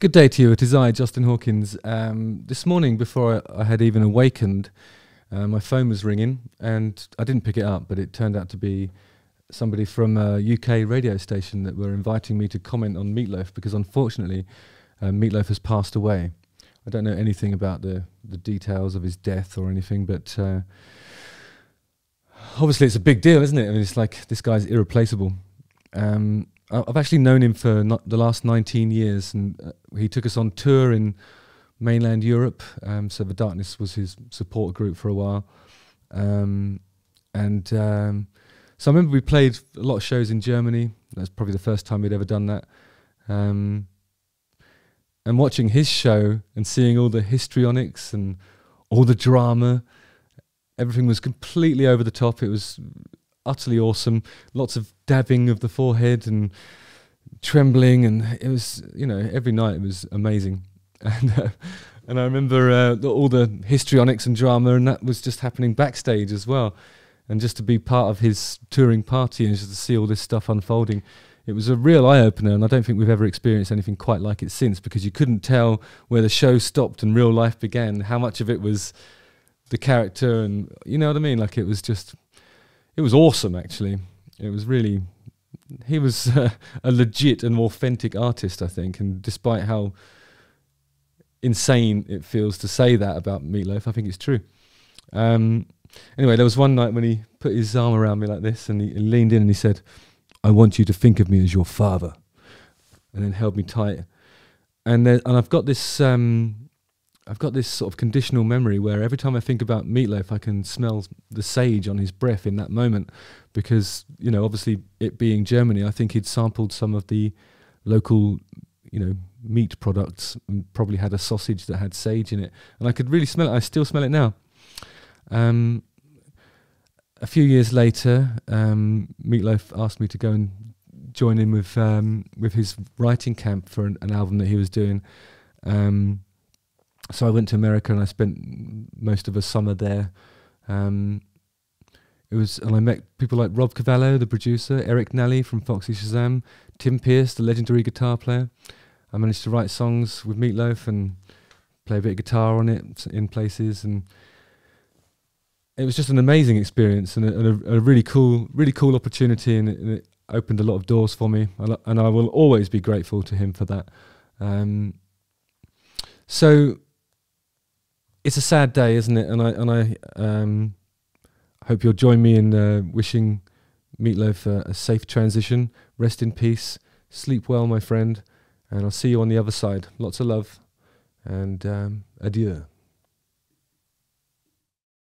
Good day to you. It is I, Justin Hawkins. This morning, before I had even awakened, my phone was ringing, and I didn't pick it up, but it turned out to be somebody from a UK radio station that were inviting me to comment on Meatloaf, because unfortunately, Meatloaf has passed away. I don't know anything about the details of his death or anything, but obviously it's a big deal, isn't it? I mean, it's like, this guy's irreplaceable. I've actually known him for the last 19 years, and he took us on tour in mainland Europe. So The Darkness was his support group for a while. So I remember we played a lot of shows in Germany. That's probably the first time we'd ever done that. And watching his show and seeing all the histrionics and all the drama, everything was completely over the top. It was utterly awesome. Lots of dabbing of the forehead and trembling, and it was, you know, every night it was amazing. And I remember all the histrionics and drama, and that was just happening backstage as well. And just to be part of his touring party and just to see all this stuff unfolding, it was a real eye-opener, and I don't think we've ever experienced anything quite like it since, because you couldn't tell where the show stopped and real life began, how much of it was the character, and you know what I mean? Like, it was just, it was awesome, actually. It was really, he was a legit and authentic artist, I think, and despite how insane it feels to say that about Meatloaf, I think it's true. Anyway, there was one night when he put his arm around me like this, and he leaned in and he said, "I want you to think of me as your father," and then held me tight. And then, and I've got this sort of conditional memory where every time I think about Meatloaf, I can smell the sage on his breath in that moment, because, you know, obviously it being Germany, I think he'd sampled some of the local, you know, meat products, and probably had a sausage that had sage in it, and I could really smell it. I still smell it now. A few years later, Meatloaf asked me to go and join in with his writing camp for an album that he was doing. So I went to America, and I spent most of a summer there. And I met people like Rob Cavallo, the producer, Eric Nelly from Foxy Shazam, Tim Pierce, the legendary guitar player. I managed to write songs with Meatloaf and play a bit of guitar on it in places, and it was just an amazing experience, and a really cool opportunity, and it opened a lot of doors for me, and I will always be grateful to him for that. So it's a sad day, isn't it? And I hope you'll join me in wishing Meatloaf a safe transition. Rest in peace. Sleep well, my friend. And I'll see you on the other side. Lots of love, and adieu.